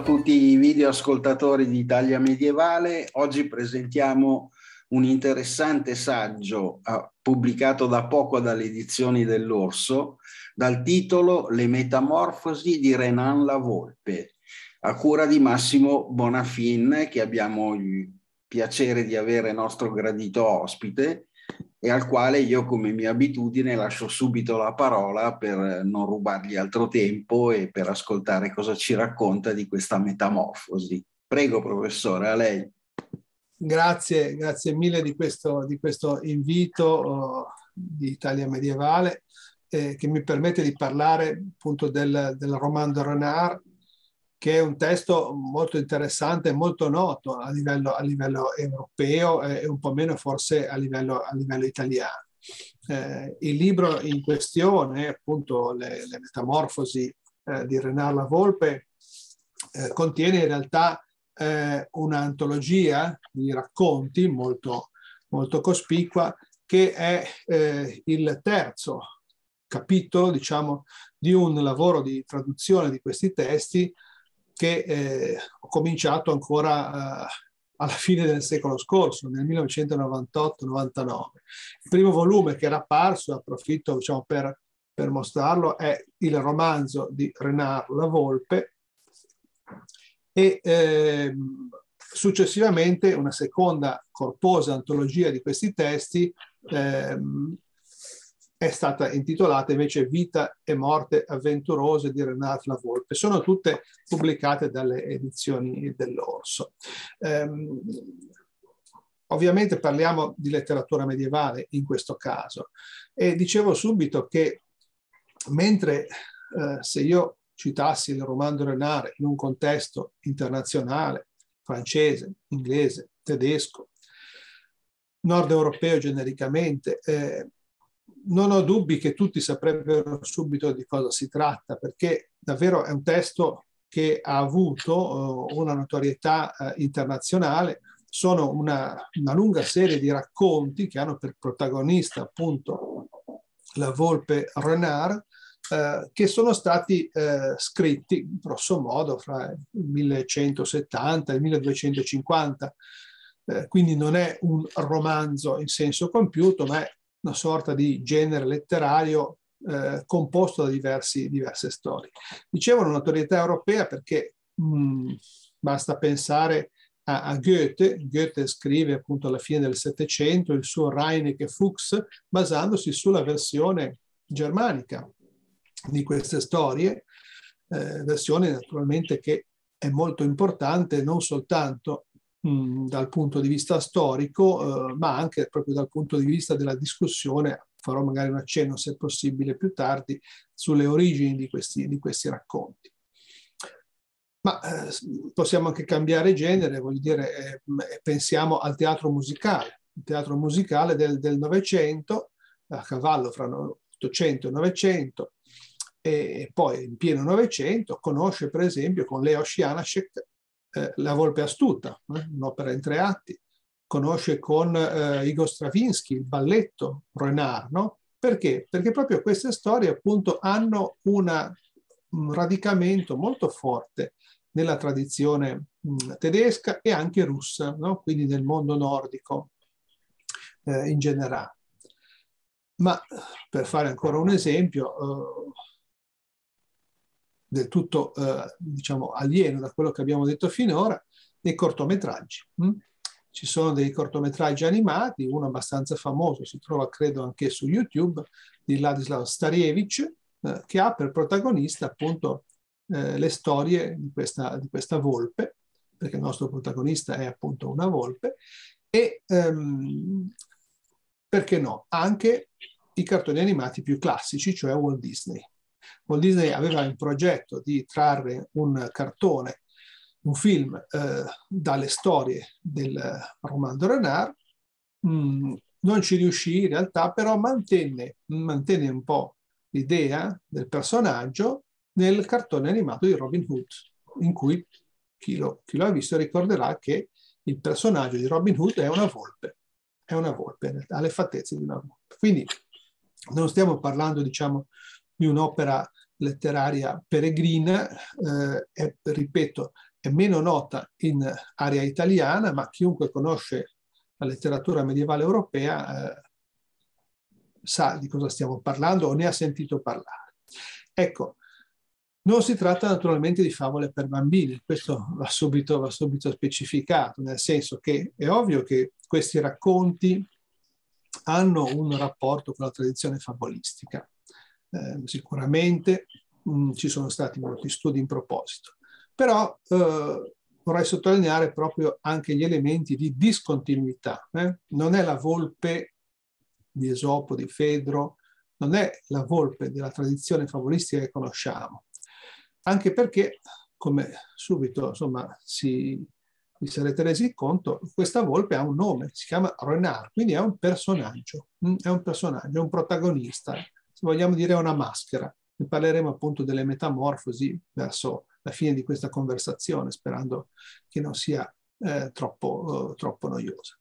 a tutti i videoascoltatori di Italia Medievale. Oggi presentiamo un interessante saggio pubblicato da poco dalle Edizioni dell'Orso dal titolo Le metamorfosi di Renan la Volpe, a cura di Massimo Bonafin, che abbiamo il piacere di avere nostro gradito ospite e al quale io, come mia abitudine, lascio subito la parola per non rubargli altro tempo e per ascoltare cosa ci racconta di questa metamorfosi. Prego, professore, a lei. Grazie, grazie mille di questo invito di Italia Medievale che mi permette di parlare appunto del Roman de Renard, che è un testo molto interessante, molto noto a livello europeo e un po' meno forse a livello italiano. Il libro in questione, appunto le metamorfosi di Renard la Volpe, contiene in realtà un'antologia di racconti molto, molto cospicua, che è il terzo capitolo, diciamo, di un lavoro di traduzione di questi testi che ho cominciato ancora alla fine del secolo scorso, nel 1998-99. Il primo volume che era apparso, approfitto diciamo, per mostrarlo, è il romanzo di Renard la Volpe e successivamente una seconda corposa antologia di questi testi è stata intitolata invece Vita e morte avventurose di Renart la Volpe. Sono tutte pubblicate dalle Edizioni dell'Orso. Ovviamente parliamo di letteratura medievale in questo caso, e dicevo subito che mentre se io citassi il Roman de Renard in un contesto internazionale, francese, inglese, tedesco, nord europeo genericamente, non ho dubbi che tutti saprebbero subito di cosa si tratta, perché davvero è un testo che ha avuto una notorietà internazionale. Sono una lunga serie di racconti che hanno per protagonista appunto la volpe Renard, che sono stati scritti grosso modo fra il 1170 e il 1250, quindi non è un romanzo in senso compiuto, ma è una sorta di genere letterario composto da diverse storie. Dicevo, una notorietà europea perché basta pensare a Goethe. Goethe scrive appunto alla fine del Settecento il suo Reineke Fuchs basandosi sulla versione germanica di queste storie, versione naturalmente che è molto importante non soltanto dal punto di vista storico, ma anche proprio dal punto di vista della discussione. Farò magari un accenno, se possibile, più tardi sulle origini di questi racconti. Ma possiamo anche cambiare genere, voglio dire, pensiamo al teatro musicale. Il teatro musicale del Novecento, a cavallo fra Ottocento e Novecento, e poi in pieno Novecento, conosce per esempio con Leoš Janáček La Volpe Astuta, un'opera in 3 atti, conosce con Igor Stravinsky il balletto Renard, no? Perché? Perché proprio queste storie appunto hanno un radicamento molto forte nella tradizione tedesca e anche russa, no? Quindi nel mondo nordico in generale. Ma per fare ancora un esempio del tutto diciamo alieno da quello che abbiamo detto finora, dei cortometraggi. Ci sono dei cortometraggi animati, uno abbastanza famoso, si trova credo anche su YouTube, di Ladislav Starievich, che ha per protagonista appunto le storie di questa volpe, perché il nostro protagonista è appunto una volpe, e perché no, anche i cartoni animati più classici, cioè Walt Disney. Walt Disney aveva in progetto di trarre un cartone, un film, dalle storie del Roman de Renard. Non ci riuscì in realtà, però mantenne un po' l'idea del personaggio nel cartone animato di Robin Hood, in cui chi lo ha visto ricorderà che il personaggio di Robin Hood è una volpe, ha le fattezze di una volpe. Quindi non stiamo parlando, diciamo, di un'opera letteraria peregrina, ripeto, meno nota in area italiana, ma chiunque conosce la letteratura medievale europea sa di cosa stiamo parlando o ne ha sentito parlare. Ecco, non si tratta naturalmente di favole per bambini, questo va subito specificato, nel senso che è ovvio che questi racconti hanno un rapporto con la tradizione favolistica. Sicuramente ci sono stati molti studi in proposito, però vorrei sottolineare proprio anche gli elementi di discontinuità. Non è la volpe di Esopo, di Fedro, non è la volpe della tradizione favolistica che conosciamo, anche perché, come subito insomma vi sarete resi conto, questa volpe ha un nome, si chiama Renart, quindi è un personaggio, è un protagonista, se vogliamo dire è una maschera. Ne parleremo appunto delle metamorfosi verso la fine di questa conversazione, sperando che non sia troppo noiosa.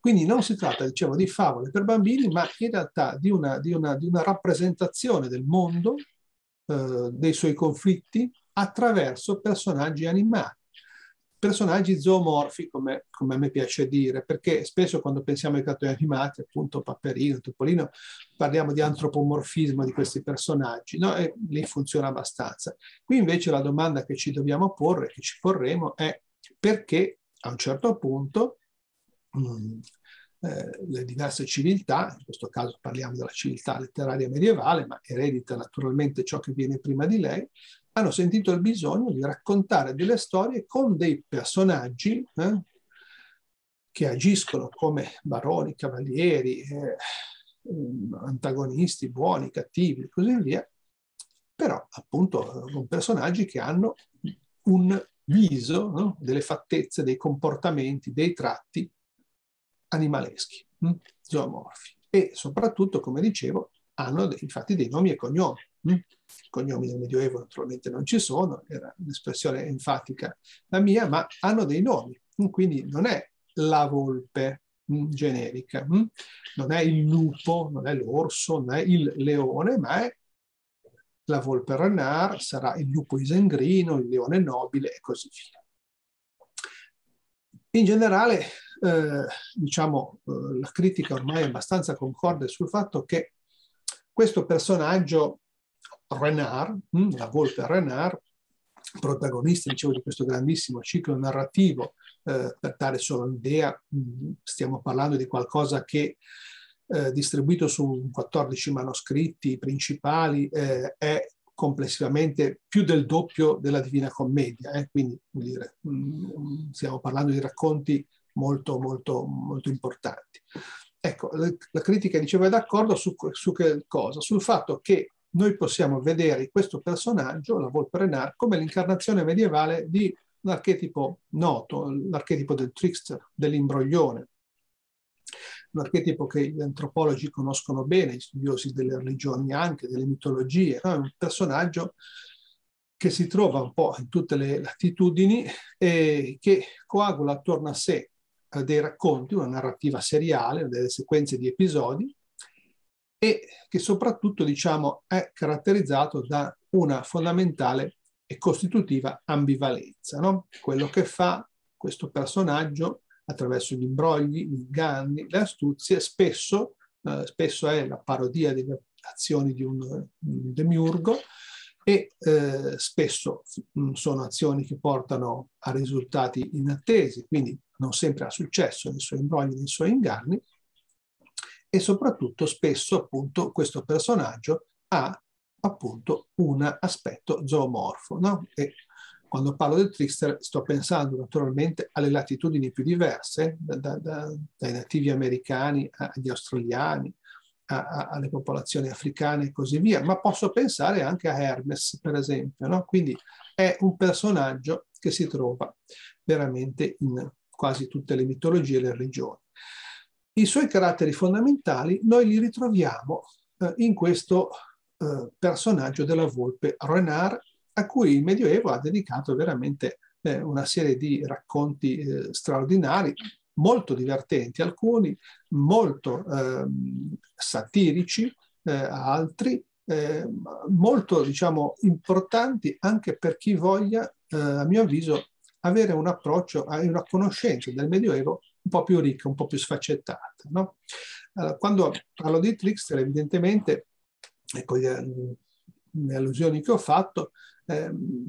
Quindi non si tratta, dicevo, di favole per bambini, ma in realtà di una rappresentazione del mondo, dei suoi conflitti, attraverso personaggi animali, personaggi zoomorfi, come a me piace dire, perché spesso quando pensiamo ai cartoni animati, appunto Paperino, Topolino, parliamo di antropomorfismo di questi personaggi, no? E lì funziona abbastanza. Qui invece la domanda che ci dobbiamo porre, che ci porremo, è perché a un certo punto le diverse civiltà, in questo caso parliamo della civiltà letteraria medievale, ma eredita naturalmente ciò che viene prima di lei, hanno sentito il bisogno di raccontare delle storie con dei personaggi che agiscono come baroni, cavalieri, antagonisti, buoni, cattivi e così via, però appunto con personaggi che hanno un viso, no? Delle fattezze, dei comportamenti, dei tratti animaleschi, zoomorfi. E soprattutto, come dicevo, hanno infatti dei nomi e cognomi. I cognomi del Medioevo naturalmente non ci sono, era un'espressione enfatica la mia, ma hanno dei nomi, quindi non è la volpe generica, non è il lupo, non è l'orso, non è il leone, ma è la volpe Renard, sarà il lupo Isangrino, il leone Nobile e così via. In generale, diciamo, la critica ormai è abbastanza concorde sul fatto che questo personaggio Renard, la volpe Renard, protagonista, dicevo, di questo grandissimo ciclo narrativo, per dare solo un'idea, stiamo parlando di qualcosa che, distribuito su 14 manoscritti principali, è complessivamente più del doppio della Divina Commedia. Quindi, vuol dire, stiamo parlando di racconti molto importanti. Ecco, la critica, dicevo, è d'accordo su che cosa? Sul fatto che noi possiamo vedere questo personaggio, la volpe Renard, come l'incarnazione medievale di un archetipo noto, l'archetipo del trickster, dell'imbroglione, un archetipo che gli antropologi conoscono bene, gli studiosi delle religioni anche, delle mitologie, no? È un personaggio che si trova un po' in tutte le latitudini e che coagula attorno a sé dei racconti, una narrativa seriale, delle sequenze di episodi, e che soprattutto, diciamo, è caratterizzato da una fondamentale e costitutiva ambivalenza, no? Quello che fa questo personaggio attraverso gli imbrogli, gli inganni, le astuzie, spesso è la parodia delle azioni di un demiurgo, e spesso sono azioni che portano a risultati inattesi, quindi non sempre ha successo nei suoi imbrogli, nei suoi inganni, e soprattutto spesso appunto questo personaggio ha appunto un aspetto zoomorfo, no? E quando parlo del trickster sto pensando naturalmente alle latitudini più diverse, dai nativi americani agli australiani, alle popolazioni africane e così via, ma posso pensare anche a Hermes, per esempio, no? Quindi è un personaggio che si trova veramente in quasi tutte le mitologie e le religioni. I suoi caratteri fondamentali noi li ritroviamo in questo personaggio della volpe Renard, a cui il Medioevo ha dedicato veramente una serie di racconti straordinari, molto divertenti alcuni, molto satirici altri, molto, diciamo, importanti anche per chi voglia a mio avviso, avere un approccio e una conoscenza del Medioevo un po' più ricca, un po' più sfaccettata, no? Quando parlo di trickster, evidentemente, ecco, le allusioni che ho fatto,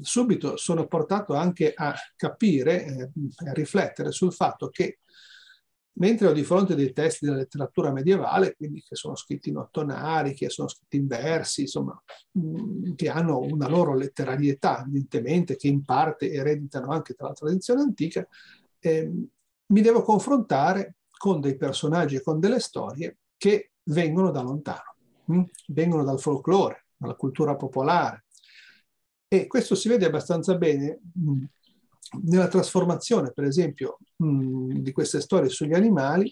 subito sono portato anche a capire, a riflettere sul fatto che, mentre ho di fronte dei testi della letteratura medievale, quindi che sono scritti in ottonari, che sono scritti in versi, insomma, che hanno una loro letterarietà, evidentemente, che in parte ereditano anche dalla tradizione antica, mi devo confrontare con dei personaggi e con delle storie che vengono da lontano, vengono dal folklore, dalla cultura popolare. E questo si vede abbastanza bene nella trasformazione, per esempio, di queste storie sugli animali,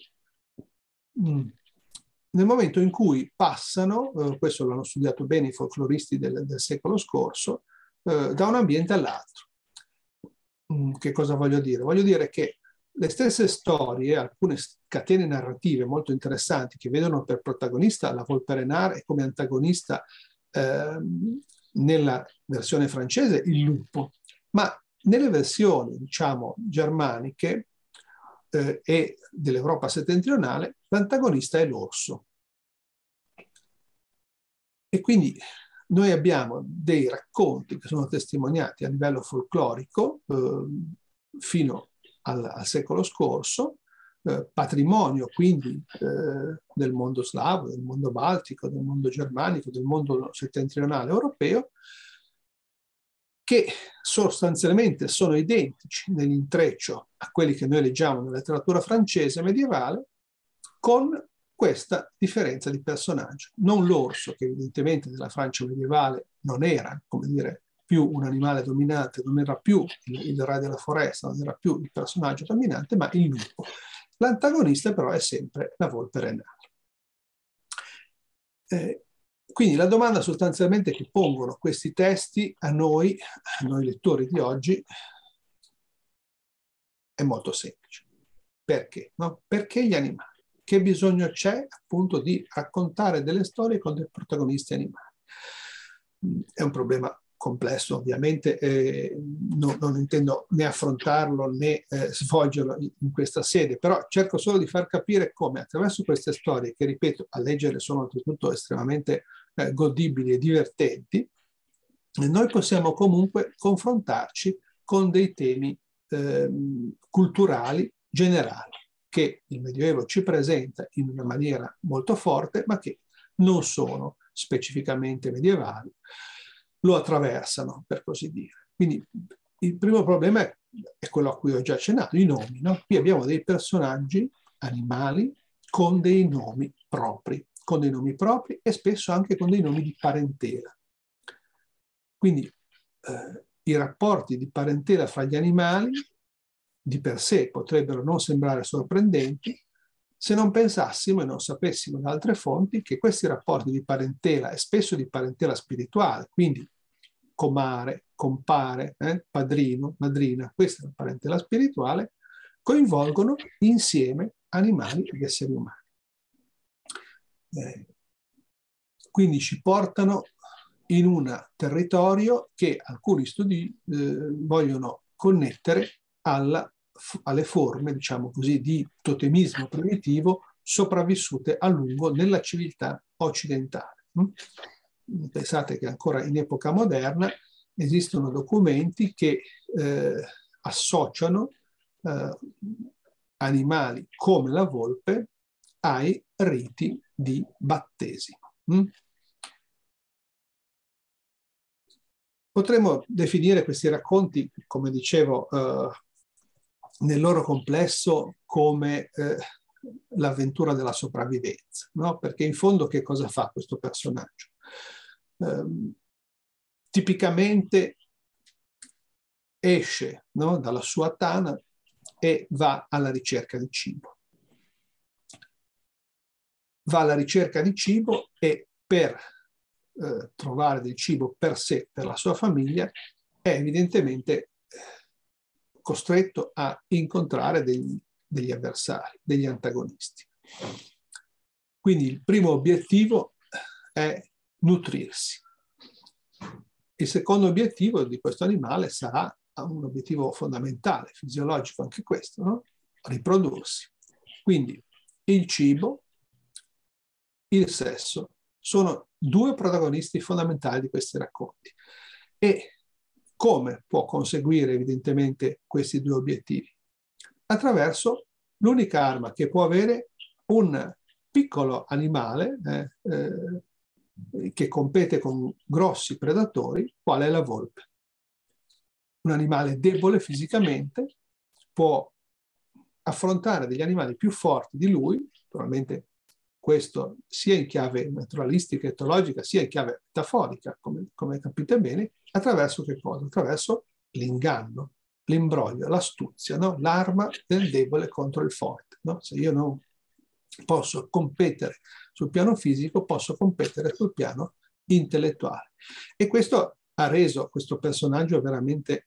nel momento in cui passano, questo l'hanno studiato bene i folcloristi del secolo scorso, da un ambiente all'altro. Che cosa voglio dire? Voglio dire che le stesse storie, alcune catene narrative molto interessanti, che vedono per protagonista la Volpe Renard e come antagonista, nella versione francese, il lupo, ma nelle versioni, diciamo, germaniche e dell'Europa settentrionale, l'antagonista è l'orso. E quindi noi abbiamo dei racconti che sono testimoniati a livello folclorico fino al secolo scorso, patrimonio quindi del mondo slavo, del mondo baltico, del mondo germanico, del mondo settentrionale europeo, che sostanzialmente sono identici nell'intreccio a quelli che noi leggiamo nella letteratura francese medievale, con questa differenza di personaggio. Non l'orso, che evidentemente nella Francia medievale non era, come dire, più un animale dominante, non era più il re della foresta, non era più il personaggio dominante, ma il lupo. L'antagonista però è sempre la Volpe Renard. Quindi la domanda sostanzialmente che pongono questi testi a noi lettori di oggi, è molto semplice. Perché? No? Perché gli animali? Che bisogno c'è appunto di raccontare delle storie con dei protagonisti animali? È un problema complesso, ovviamente, non intendo né affrontarlo né svolgerlo in questa sede, però cerco solo di far capire come attraverso queste storie, che ripeto, a leggere sono oltretutto estremamente godibili e divertenti, noi possiamo comunque confrontarci con dei temi culturali generali che il Medioevo ci presenta in una maniera molto forte, ma che non sono specificamente medievali, lo attraversano, per così dire. Quindi il primo problema è quello a cui ho già accennato, i nomi, no? Qui abbiamo dei personaggi animali con dei nomi propri, e spesso anche con dei nomi di parentela. Quindi i rapporti di parentela fra gli animali di per sé potrebbero non sembrare sorprendenti, se non pensassimo e non sapessimo da altre fonti che questi rapporti di parentela, e spesso di parentela spirituale, quindi comare, compare, padrino, madrina, questa è la parentela spirituale, coinvolgono insieme animali ed esseri umani. Quindi ci portano in un territorio che alcuni studi vogliono connettere alle forme, diciamo così, di totemismo primitivo sopravvissute a lungo nella civiltà occidentale. Pensate che ancora in epoca moderna esistono documenti che associano animali come la volpe ai riti di battesimo. Potremmo definire questi racconti, come dicevo, nel loro complesso come l'avventura della sopravvivenza, no? Perché in fondo che cosa fa questo personaggio? Tipicamente esce, no, dalla sua tana e va alla ricerca di cibo. Va alla ricerca di cibo e per trovare del cibo per sé, per la sua famiglia, è evidentemente costretto a incontrare degli avversari, degli antagonisti. Quindi il primo obiettivo è nutrirsi. Il secondo obiettivo di questo animale sarà ha un obiettivo fondamentale, fisiologico anche questo, no? Riprodursi. Quindi il cibo, il sesso sono due protagonisti fondamentali di questi racconti. E come può conseguire evidentemente questi due obiettivi? Attraverso l'unica arma che può avere un piccolo animale che compete con grossi predatori, qual è la volpe. Un animale debole fisicamente può affrontare degli animali più forti di lui, naturalmente questo sia in chiave naturalistica, etologica, sia in chiave metaforica, come capite bene, attraverso che cosa? Attraverso l'inganno, l'imbroglio, l'astuzia, no? L'arma del debole contro il forte. No? Se io non posso competere sul piano fisico, posso competere sul piano intellettuale. E questo ha reso questo personaggio veramente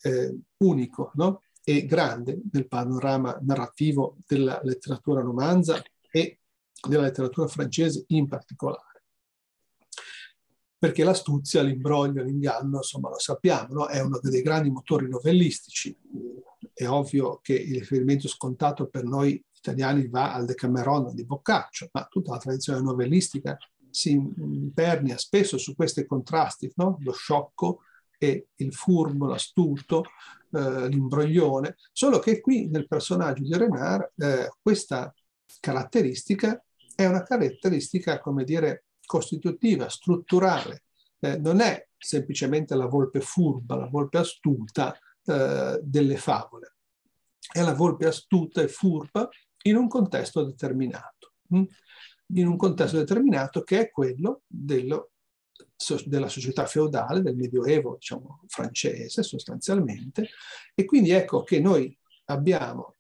unico, no? E grande nel panorama narrativo della letteratura romanza e della letteratura francese in particolare. Perché l'astuzia, l'imbroglio, l'inganno, insomma lo sappiamo, no? È uno dei grandi motori novellistici. È ovvio che il riferimento scontato per noi italiani va al Decameron di Boccaccio, ma tutta la tradizione novellistica si impernia spesso su questi contrasti, no? Lo sciocco e il furbo, l'astuto, l'imbroglione, solo che qui nel personaggio di Renard questa caratteristica è una caratteristica, come dire, costitutiva, strutturale, non è semplicemente la volpe furba, la volpe astuta delle favole, è la volpe astuta e furba in un contesto determinato, in un contesto determinato che è quello della società feudale, del medioevo, diciamo, francese sostanzialmente, e quindi ecco che noi abbiamo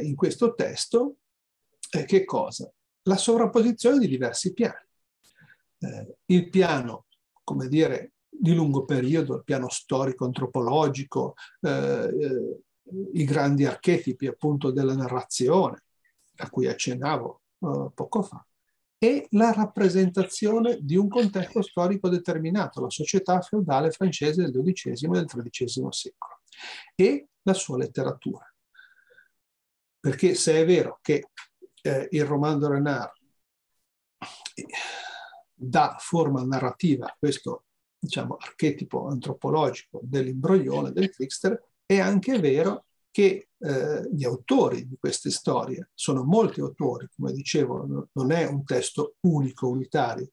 in questo testo che cosa? La sovrapposizione di diversi piani. Il piano, come dire, di lungo periodo, il piano storico-antropologico, i grandi archetipi appunto della narrazione, a cui accennavo poco fa, e la rappresentazione di un contesto storico determinato, la società feudale francese del XII e del XIII secolo, e la sua letteratura. Perché se è vero che il Roman de Renard dà forma narrativa a questo, diciamo, archetipo antropologico dell'imbroglione, del trickster, è anche vero che gli autori di queste storie, sono molti autori, come dicevo, non è un testo unico, unitario,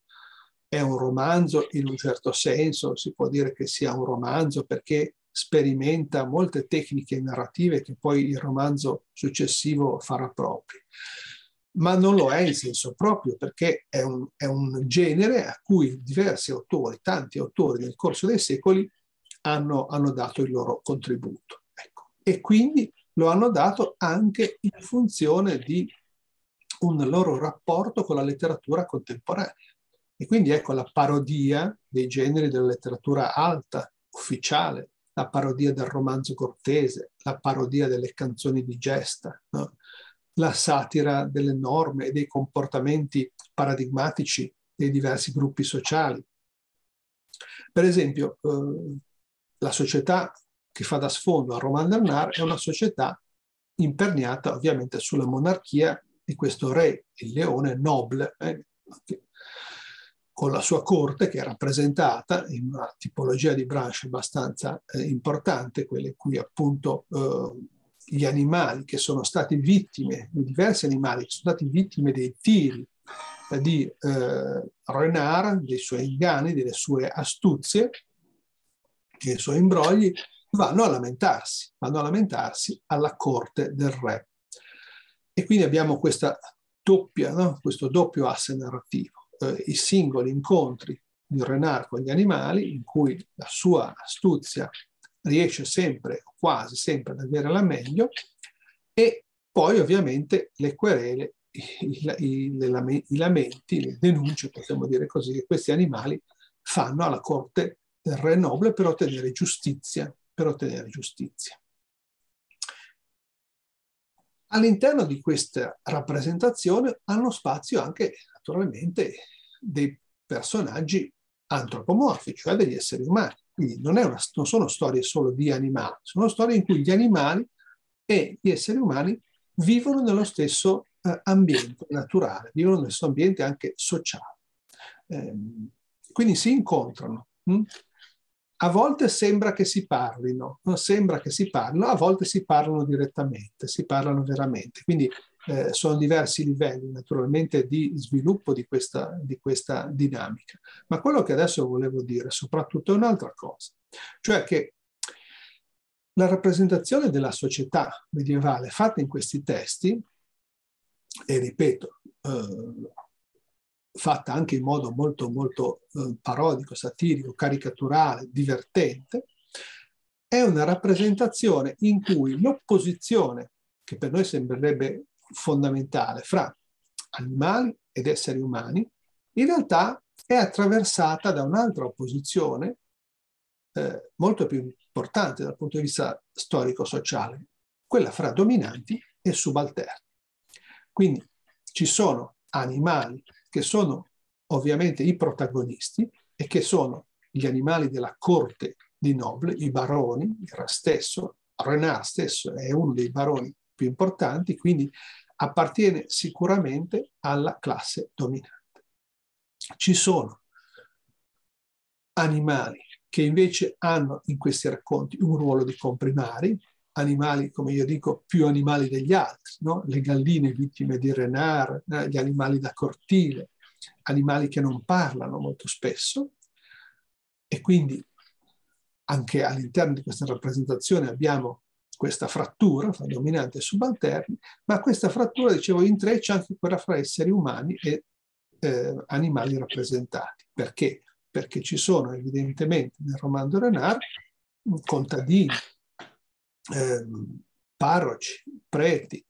è un romanzo in un certo senso, si può dire che sia un romanzo perché sperimenta molte tecniche narrative che poi il romanzo successivo farà proprie, ma non lo è in senso proprio perché è un genere a cui diversi autori, tanti autori nel corso dei secoli hanno dato il loro contributo. E quindi lo hanno dato anche in funzione di un loro rapporto con la letteratura contemporanea. E quindi ecco la parodia dei generi della letteratura alta, ufficiale, la parodia del romanzo cortese, la parodia delle canzoni di gesta, no? La satira delle norme e dei comportamenti paradigmatici dei diversi gruppi sociali. Per esempio, la società che fa da sfondo al Roman de Renard è una società imperniata ovviamente sulla monarchia di questo re, il leone Noble, con la sua corte che è rappresentata in una tipologia di branche abbastanza importante, quelle in cui appunto gli animali che sono stati vittime, diversi animali che sono stati vittime dei tiri di Renard, dei suoi inganni, delle sue astuzie, dei suoi imbrogli, vanno a lamentarsi alla corte del re. E quindi abbiamo questa doppia, no? Questo doppio asse narrativo, i singoli incontri di Renard con gli animali, in cui la sua astuzia riesce sempre, quasi sempre, ad avere la meglio, e poi ovviamente le querele, i lamenti, le denunce, possiamo dire così, che questi animali fanno alla corte del re Noble per ottenere giustizia. All'interno di questa rappresentazione hanno spazio anche naturalmente dei personaggi antropomorfi, cioè degli esseri umani. Quindi non sono storie solo di animali, sono storie in cui gli animali e gli esseri umani vivono nello stesso ambiente naturale, vivono nello stesso ambiente anche sociale. Quindi si incontrano. A volte sembra che si parlino, non sembra che si parlino, a volte si parlano direttamente, si parlano veramente. Quindi sono diversi livelli naturalmente di sviluppo di questa dinamica. Ma quello che adesso volevo dire soprattutto è un'altra cosa, cioè che la rappresentazione della società medievale fatta in questi testi, e ripeto, fatta anche in modo molto parodico, satirico, caricaturale, divertente, è una rappresentazione in cui l'opposizione, che per noi sembrerebbe fondamentale, fra animali ed esseri umani, in realtà è attraversata da un'altra opposizione molto più importante dal punto di vista storico-sociale, quella fra dominanti e subalterni. Quindi ci sono animali che sono ovviamente i protagonisti e che sono gli animali della corte di Noble, i baroni. Renard stesso è uno dei baroni più importanti, quindi appartiene sicuramente alla classe dominante. Ci sono animali che invece hanno in questi racconti un ruolo di comprimari, animali, come io dico, più animali degli altri, no? Le galline vittime di Renard, gli animali da cortile, animali che non parlano molto spesso, e quindi anche all'interno di questa rappresentazione abbiamo questa frattura fra dominanti e subalterni, ma questa frattura, dicevo, intreccia anche quella fra esseri umani e animali rappresentati. Perché? Perché ci sono evidentemente nel Roman de Renard contadini, parroci, preti,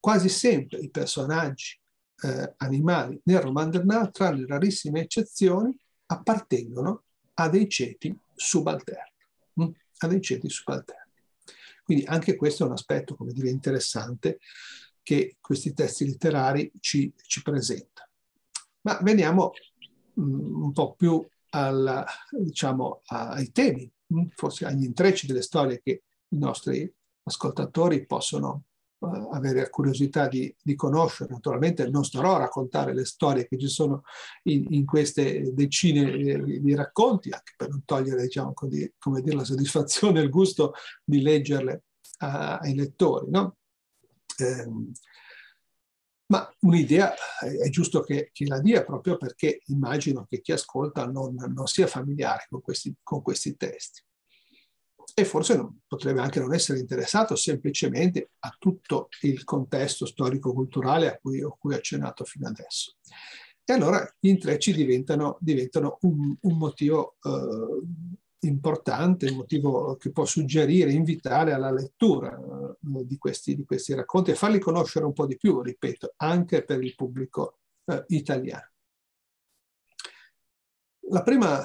quasi sempre i personaggi animali nel Roman de Renard, tra le rarissime eccezioni, appartengono a dei ceti subalterni. Quindi anche questo è un aspetto, come dire, interessante che questi testi letterari ci presentano. Ma veniamo un po' più diciamo, ai temi, forse agli intrecci delle storie che i nostri ascoltatori possono avere la curiosità di conoscere. Naturalmente non starò a raccontare le storie che ci sono in queste decine di racconti, anche per non togliere, diciamo, come dire, la soddisfazione e il gusto di leggerle ai lettori, no? Ma un'idea è giusto che la dia, proprio perché immagino che chi ascolta non sia familiare con questi testi. E forse potrebbe anche non essere interessato semplicemente a tutto il contesto storico-culturale a cui ho accennato fino adesso. E allora gli intrecci diventano un motivo importante, un motivo che può suggerire, invitare alla lettura di questi racconti e farli conoscere un po' di più, ripeto, anche per il pubblico italiano. La prima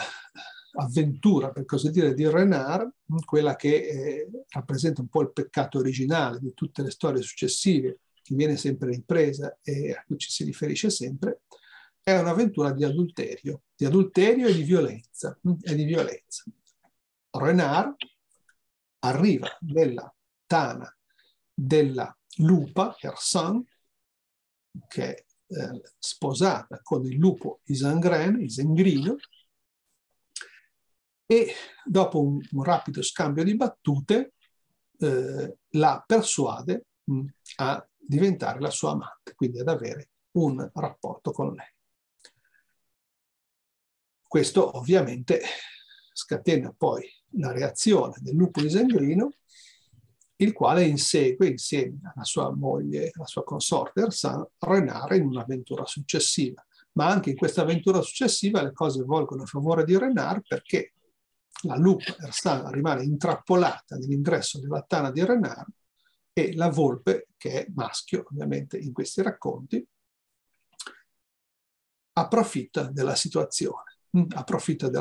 avventura, per così dire, di Renard, quella che rappresenta un po' il peccato originale di tutte le storie successive, che viene sempre ripresa e a cui ci si riferisce sempre, è un'avventura di adulterio e di violenza. Renard arriva nella tana della lupa Hersin, che è sposata con il lupo Isangrino, e dopo un rapido scambio di battute la persuade a diventare la sua amante, quindi ad avere un rapporto con lei. Questo ovviamente scatena poi la reazione del lupo Isangrino, il quale insegue insieme alla sua moglie, alla sua consorte Ersan, Renard in un'avventura successiva. Ma anche in questa avventura successiva le cose volgono a favore di Renard, perché la lupa Ersan rimane intrappolata nell'ingresso della tana di Renard e la volpe, che è maschio ovviamente in questi racconti, approfitta della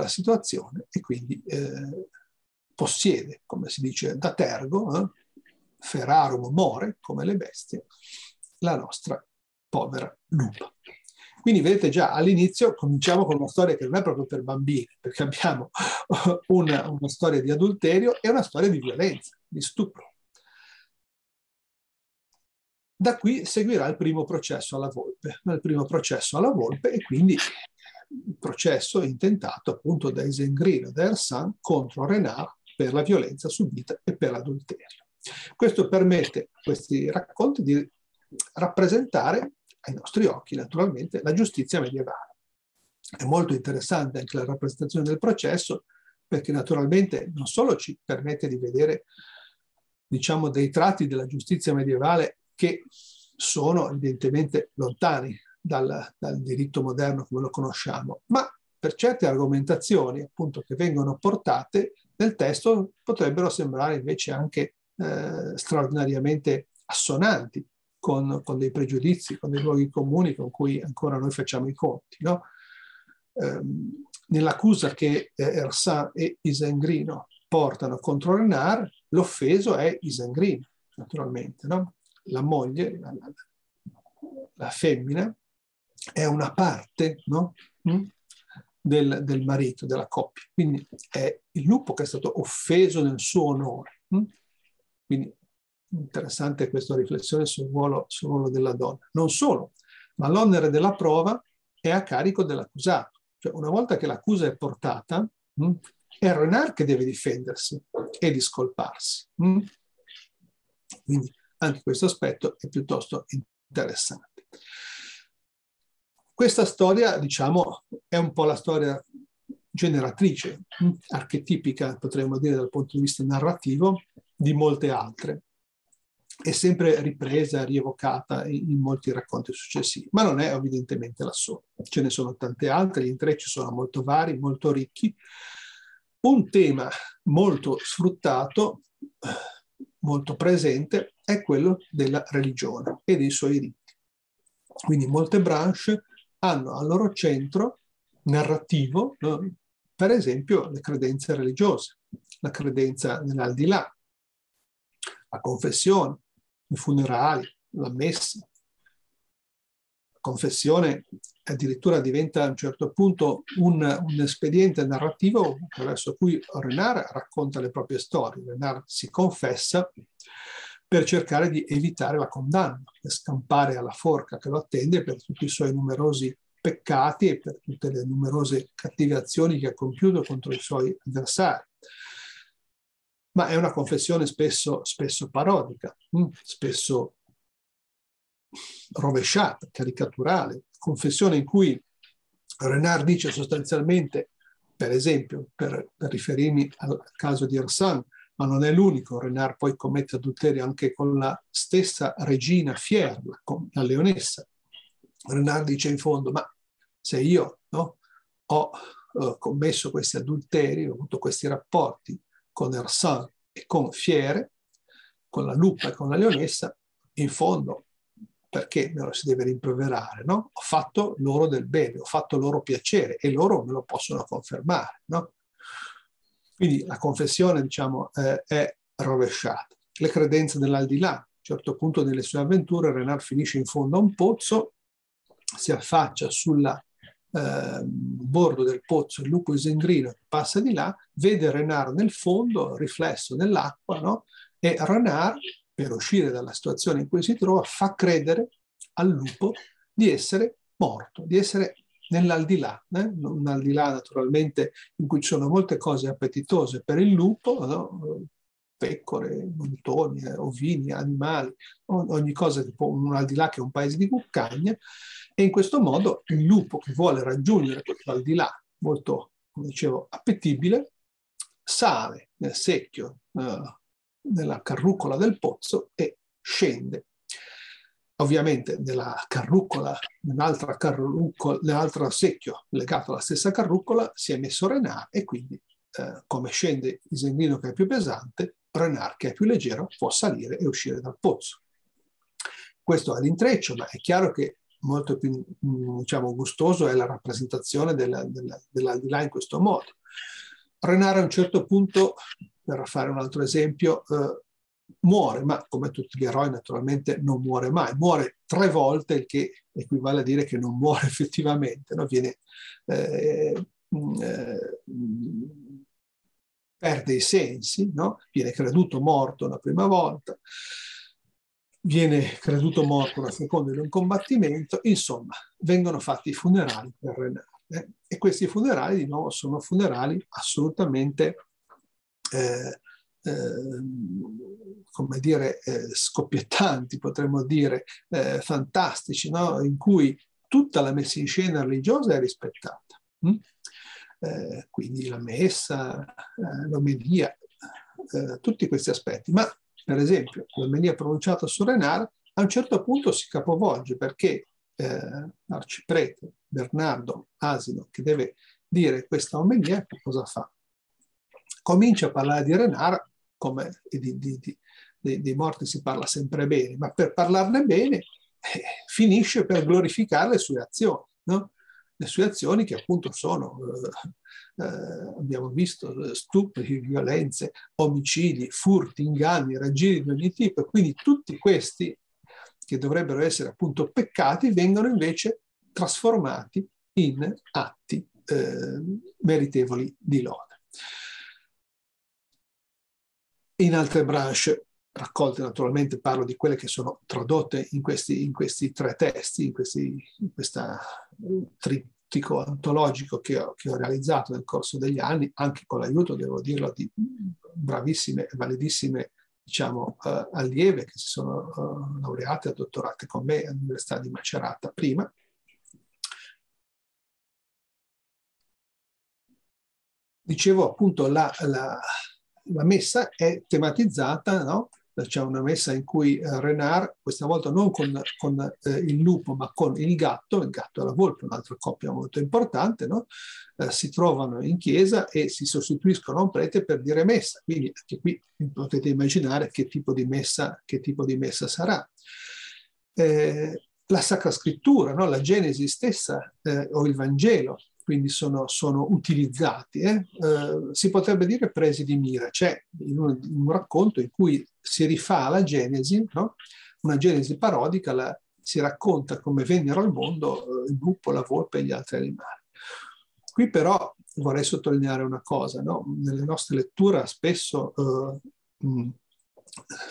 situazione e quindi possiede, come si dice da Tergo, ferarum more, come le bestie, la nostra povera lupa. Quindi vedete già all'inizio cominciamo con una storia che non è proprio per bambini, perché abbiamo una storia di adulterio e una storia di violenza, di stupro. Da qui seguirà il primo processo alla volpe, e quindi il processo intentato appunto da Isangrino e da Ersan contro Renart per la violenza subita e per l'adulterio. Questo permette a questi racconti di rappresentare ai nostri occhi, naturalmente, la giustizia medievale. È molto interessante anche la rappresentazione del processo, perché naturalmente non solo ci permette di vedere, diciamo, dei tratti della giustizia medievale che sono evidentemente lontani dal diritto moderno come lo conosciamo, ma per certe argomentazioni, appunto, che vengono portate nel testo potrebbero sembrare invece anche straordinariamente assonanti con dei pregiudizi, con dei luoghi comuni con cui ancora noi facciamo i conti, no? Nell'accusa che Ersan e Isangrino portano contro Renart, l'offeso è Isangrino, naturalmente, no? La moglie, la femmina, è una parte, no? Del marito, della coppia. Quindi è il lupo che è stato offeso nel suo onore. Quindi interessante questa riflessione sul ruolo della donna. Non solo, ma l'onere della prova è a carico dell'accusato. Cioè, una volta che l'accusa è portata, è Renart che deve difendersi e discolparsi. Quindi anche questo aspetto è piuttosto interessante. Questa storia, diciamo, è un po' la storia generatrice, archetipica, potremmo dire dal punto di vista narrativo, di molte altre. È sempre ripresa, rievocata in molti racconti successivi, ma non è evidentemente la sola. Ce ne sono tante altre, gli intrecci sono molto vari, molto ricchi. Un tema molto sfruttato, molto presente, è quello della religione e dei suoi riti. Quindi molte branche hanno al loro centro narrativo, per esempio, le credenze religiose, la credenza nell'aldilà, la confessione, i funerali, la messa. La confessione addirittura diventa a un certo punto un espediente narrativo attraverso cui Renart racconta le proprie storie. Renart si confessa per cercare di evitare la condanna, per scampare alla forca che lo attende per tutti i suoi numerosi peccati e per tutte le numerose cattive azioni che ha compiuto contro i suoi avversari. Ma è una confessione spesso parodica, spesso rovesciata, caricaturale. Confessione in cui Renart dice sostanzialmente, per esempio, per riferirmi al caso di Ersan, ma non è l'unico, Renart poi commette adulterio anche con la stessa regina Fiera, la leonessa. Renart dice in fondo, ma se io, no, ho commesso questi adulteri, ho avuto questi rapporti con Ersan e con Fiere, con la lupa e con la leonessa, in fondo perché me lo si deve rimproverare, no? Ho fatto loro del bene, ho fatto loro piacere e loro me lo possono confermare, no? Quindi la confessione, diciamo, è rovesciata. Le credenze dell'aldilà, a un certo punto delle sue avventure, Renart finisce in fondo a un pozzo, si affaccia sulla bordo del pozzo il lupo Isangrino che passa di là, vede Renart nel fondo, riflesso nell'acqua, no? E Renart, per uscire dalla situazione in cui si trova, fa credere al lupo di essere morto, di essere nell'aldilà, un aldilà naturalmente in cui ci sono molte cose appetitose per il lupo, no? Pecore, montoni, ovini, animali, ogni cosa, tipo un aldilà che è un paese di cuccagna, e in questo modo il lupo che vuole raggiungere questo aldilà molto, come dicevo, appetibile, sale nel secchio, nella carrucola del pozzo e scende. Ovviamente nella carrucola, nell'altro secchio legato alla stessa carrucola, si è messo Renart e quindi come scende Isangrino che è più pesante, Renart che è più leggero può salire e uscire dal pozzo. Questo è l'intreccio, ma è chiaro che molto più, diciamo, gustoso è la rappresentazione dell'aldilà in questo modo. Renart a un certo punto, per fare un altro esempio, muore, ma come tutti gli eroi naturalmente non muore mai, muore 3 volte, il che equivale a dire che non muore effettivamente, no? Viene, perde i sensi, no? Viene creduto morto la prima volta, viene creduto morto la seconda in un combattimento, insomma vengono fatti i funerali per Renart. E questi funerali di nuovo sono funerali assolutamente come dire, scoppiettanti, potremmo dire, fantastici, no? In cui tutta la messa in scena religiosa è rispettata. Quindi la messa, l'omelia, tutti questi aspetti. Ma, per esempio, l'omelia pronunciata su Renart a un certo punto si capovolge, perché l'arciprete Bernardo Asino, che deve dire questa omelia, cosa fa? Comincia a parlare di Renart, come dei morti si parla sempre bene, ma per parlarne bene finisce per glorificare le sue azioni, no? Le sue azioni che appunto sono, abbiamo visto, stupri, violenze, omicidi, furti, inganni, raggiri di ogni tipo, e quindi tutti questi che dovrebbero essere appunto peccati vengono invece trasformati in atti meritevoli di lode. In altre branche raccolte, naturalmente parlo di quelle che sono tradotte in questi 3 testi, in questo trittico antologico che ho realizzato nel corso degli anni, anche con l'aiuto, devo dirlo, di bravissime e validissime, diciamo, allieve che si sono laureate e dottorate con me all'Università di Macerata prima. Dicevo appunto la messa è tematizzata, no? C'è una messa in cui Renart, questa volta non con il lupo, ma con il gatto e la volpe, un'altra coppia molto importante, no? Si trovano in chiesa e si sostituiscono a un prete per dire messa. Quindi anche qui potete immaginare che tipo di messa sarà. La Sacra Scrittura, no? La Genesi stessa o il Vangelo, quindi sono utilizzati, si potrebbe dire presi di mira. C'è un racconto in cui si rifà la Genesi, no? Una Genesi parodica, si racconta come vennero al mondo il lupo, la volpe e gli altri animali. Qui però vorrei sottolineare una cosa, no? Nelle nostre letture spesso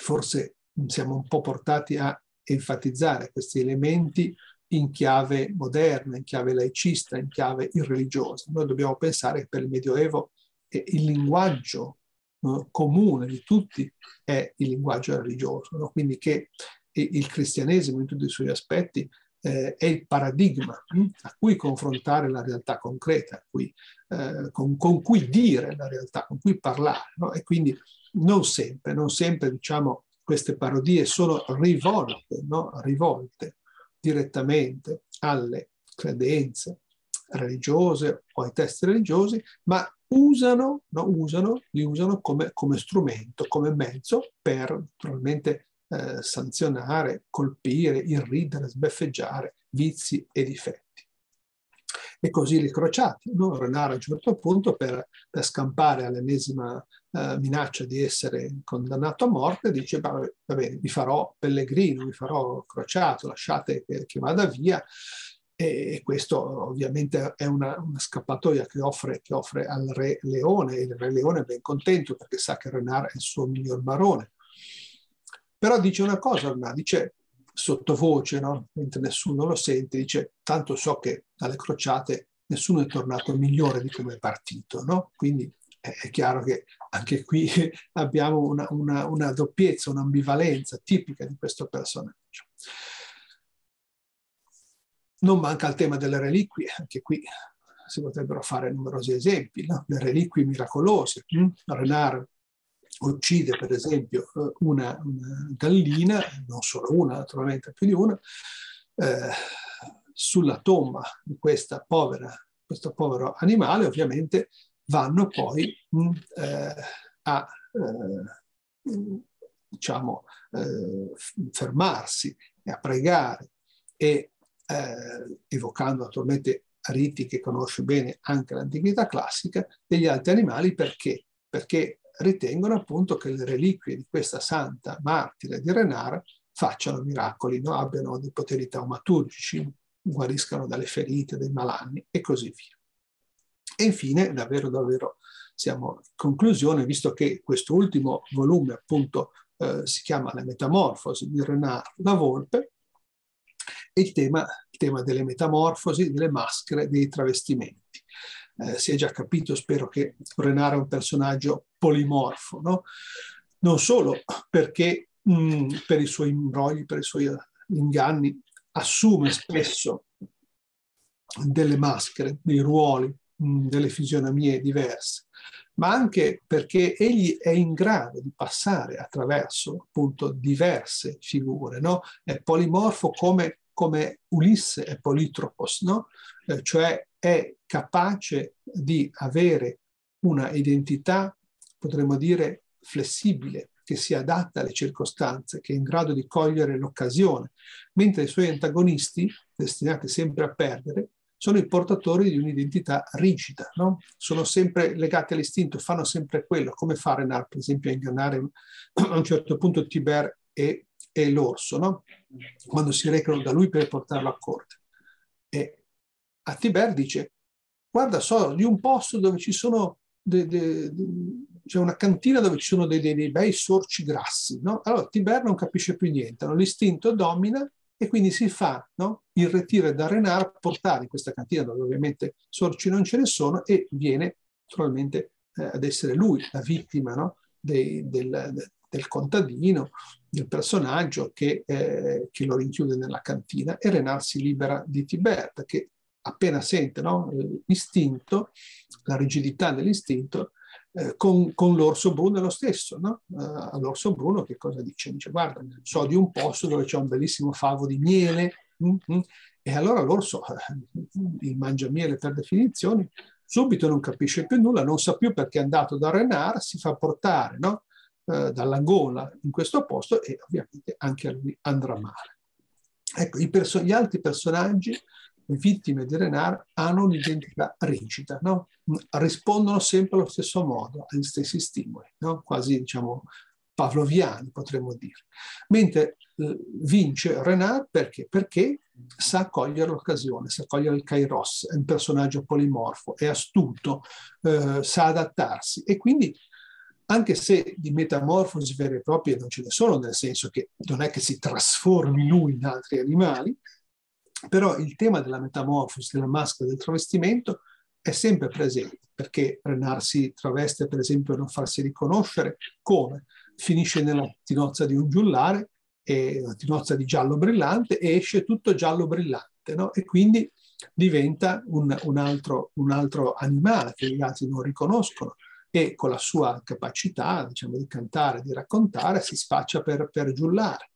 forse siamo un po' portati a enfatizzare questi elementi in chiave moderna, in chiave laicista, in chiave irreligiosa. Noi dobbiamo pensare che per il Medioevo il linguaggio comune di tutti è il linguaggio religioso, no? Quindi che il cristianesimo in tutti i suoi aspetti è il paradigma a cui confrontare la realtà concreta, con cui dire la realtà, con cui parlare, no? E quindi non sempre diciamo, queste parodie sono rivolte, no? Rivolte direttamente alle credenze religiose o ai testi religiosi, ma li usano come strumento, come mezzo per naturalmente sanzionare, colpire, irridere, sbeffeggiare vizi e difetti. E così le crociate, no? Renart a un certo punto, per scampare all'ennesima minaccia di essere condannato a morte, dice va bene, vi farò pellegrino, vi farò crociato, lasciate che vada via. E questo ovviamente è una scappatoia che offre al re Leone, e il re Leone è ben contento perché sa che Renart è il suo miglior barone. Però dice una cosa, Renart dice sottovoce, no? Mentre nessuno lo sente, dice tanto so che dalle crociate nessuno è tornato migliore di come è partito, no? Quindi è chiaro che anche qui abbiamo una doppiezza, un'ambivalenza tipica di questo personaggio. Non manca il tema delle reliquie, anche qui si potrebbero fare numerosi esempi, no? Le reliquie miracolose. Renart uccide per esempio una gallina, non solo una, naturalmente più di una, sulla tomba di questo povero animale, ovviamente vanno poi diciamo, fermarsi e a pregare, e evocando naturalmente riti che conosce bene anche l'antichità classica, degli altri animali. Perché ritengono appunto che le reliquie di questa santa martire di Renart facciano miracoli, no? Abbiano dei poteri taumaturgici, guariscano dalle ferite, dai malanni e così via. E infine, davvero siamo in conclusione, visto che quest'ultimo volume appunto si chiama Le Metamorfosi di Renart, la Volpe, e il tema delle metamorfosi, delle maschere, dei travestimenti. Si è già capito, spero, che Renart è un personaggio polimorfo, no? Non solo perché per i suoi imbrogli, per i suoi inganni, assume spesso delle maschere, dei ruoli, delle fisionomie diverse, ma anche perché egli è in grado di passare attraverso appunto diverse figure, no? È polimorfo come Ulisse è politropos, no? Cioè è capace di avere una identità, potremmo dire, flessibile, che si adatta alle circostanze, che è in grado di cogliere l'occasione, mentre i suoi antagonisti, destinati sempre a perdere, sono i portatori di un'identità rigida, no? Sono sempre legati all'istinto, fanno sempre quello, come fa Renart, per esempio, a ingannare a un certo punto Tibert e l'orso, no? Quando si recano da lui per portarlo a corte. E a Tibert dice: guarda, so di un posto dove ci sono c'è una cantina dove ci sono dei bei sorci grassi, no? Allora Tibert non capisce più niente, no? L'istinto domina e quindi si fa, no? Il retire da Renart, portare in questa cantina dove ovviamente sorci non ce ne sono, e viene naturalmente ad essere lui la vittima, no? del contadino, del personaggio che lo rinchiude nella cantina, e Renart si libera di Tibert, che appena sente, no? L'istinto, la rigidità dell'istinto, con l'orso Bruno è lo stesso, no? All'orso Bruno che cosa dice? Dice: guarda, so di un posto dove c'è un bellissimo favo di miele, e allora l'orso, il mangiamiele per definizione, subito non capisce più nulla, non sa più perché è andato da Renart, si fa portare, no? Dalla gola in questo posto, e ovviamente anche a lui andrà male. Ecco, gli altri personaggi, le vittime di Renart, hanno un'identità rigida, no? Rispondono sempre allo stesso modo, agli stessi stimoli, no? Quasi, diciamo, pavloviani, potremmo dire. Mentre vince Renart perché sa cogliere l'occasione, sa cogliere il kairos, è un personaggio polimorfo, è astuto, sa adattarsi, e quindi, anche se di metamorfosi vere e proprie non ce ne sono, nel senso che non è che si trasformi lui in altri animali, però il tema della metamorfosi, della maschera, del travestimento è sempre presente, perché Renart si traveste, per esempio, per non farsi riconoscere. Come? Finisce nella tinozza di un giullare, una tinozza di giallo brillante, e esce tutto giallo brillante, no? E quindi diventa un altro animale che gli altri non riconoscono, e con la sua capacità, diciamo, di cantare, di raccontare, si spaccia per giullare.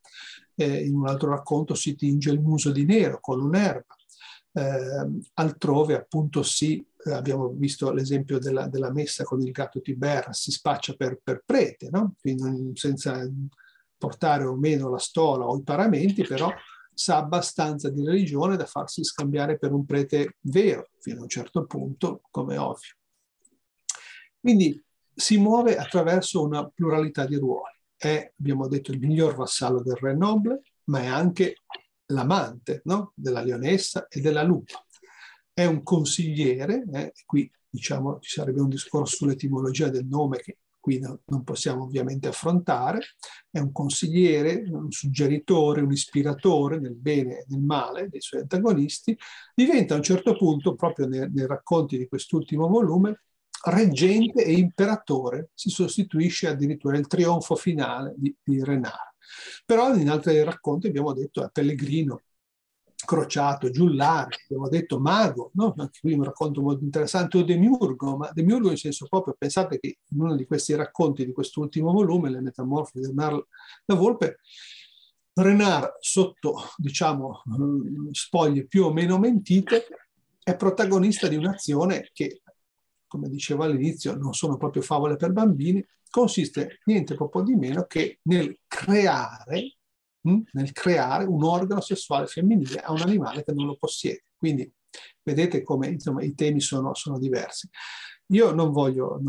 In un altro racconto si tinge il muso di nero con un'erba. Altrove, appunto, abbiamo visto l'esempio della messa con il gatto Tibert, si spaccia per prete, no? Quindi senza portare o meno la stola o i paramenti, però sa abbastanza di religione da farsi scambiare per un prete vero, fino a un certo punto, come ovvio. Quindi si muove attraverso una pluralità di ruoli. È, abbiamo detto, il miglior vassallo del re Noble, ma è anche l'amante, no? Della leonessa e della lupa. È un consigliere, qui, diciamo, ci sarebbe un discorso sull'etimologia del nome che qui non possiamo ovviamente affrontare. È un consigliere, un suggeritore, un ispiratore nel bene e nel male dei suoi antagonisti. Diventa a un certo punto, proprio nei racconti di quest'ultimo volume, reggente e imperatore. Si sostituisce addirittura il trionfo finale di Renart. Però in altri racconti abbiamo detto pellegrino, crociato, giullare, abbiamo detto mago, no? Anche qui un racconto molto interessante, o demiurgo, ma demiurgo in senso proprio. Pensate che in uno di questi racconti di quest'ultimo volume, Le Metamorfosi di Renart la Volpe, Renart, sotto, diciamo, spoglie più o meno mentite, è protagonista di un'azione che, come dicevo all'inizio, non sono proprio favole per bambini. Consiste niente proprio di meno che nel creare un organo sessuale femminile a un animale che non lo possiede. Quindi vedete come, insomma, i temi sono diversi. Io non voglio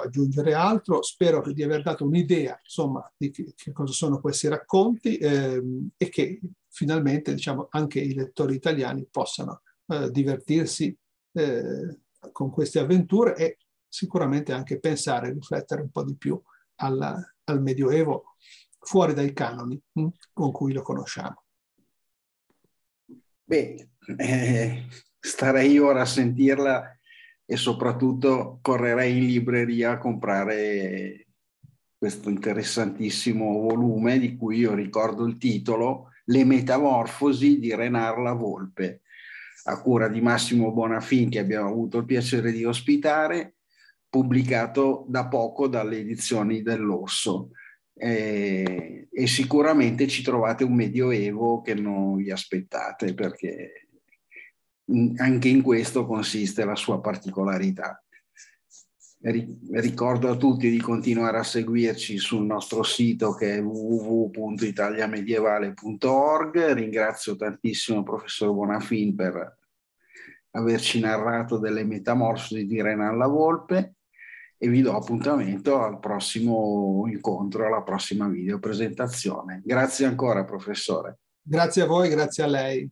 aggiungere altro, spero di aver dato un'idea, insomma, di che cosa sono questi racconti e che finalmente, diciamo, anche i lettori italiani possano divertirsi con queste avventure e sicuramente anche pensare, riflettere un po' di più al Medioevo fuori dai canoni con cui lo conosciamo. Bene, starei ora a sentirla e soprattutto correrei in libreria a comprare questo interessantissimo volume di cui io ricordo il titolo, Le metamorfosi di Renart la Volpe, a cura di Massimo Bonafin, che abbiamo avuto il piacere di ospitare, pubblicato da poco dalle Edizioni dell'Orso. E sicuramente ci trovate un Medioevo che non vi aspettate, perché anche in questo consiste la sua particolarità. Ricordo a tutti di continuare a seguirci sul nostro sito, che è www.italiamedievale.org. Ringrazio tantissimo il professor Bonafin per averci narrato delle metamorfosi di Renart la Volpe e vi do appuntamento al prossimo incontro, alla prossima videopresentazione. Grazie ancora, professore. Grazie a voi, grazie a lei.